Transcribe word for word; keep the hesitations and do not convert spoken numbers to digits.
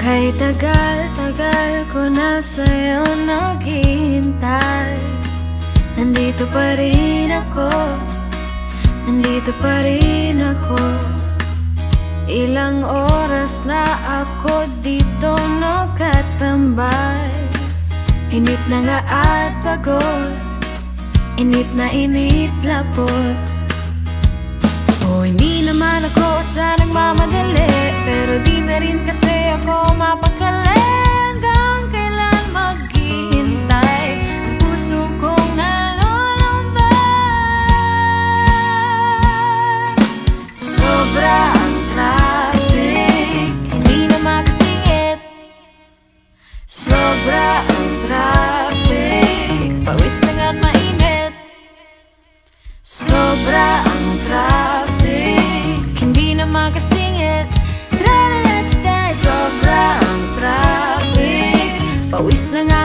Kay tagal-tagal ko na sa'yo naghihintay. Nandito pa rin ako, nandito pa rin ako. Ilang oras na ako dito nakatambay. Init na nga at pagod, init na init lapot. O oh, hindi naman ako sa nagmamadali, pero di na rin kasi ako mapakali. Hanggang kailan maghihintay ang puso kong nalulambay. Sobra ang traffic, hindi na makasingit. Sobra ang traffic, pawis na nga't mainit. Sobra ang traffic, hindi na makasingit. Sobra ang traffic, pawis na nga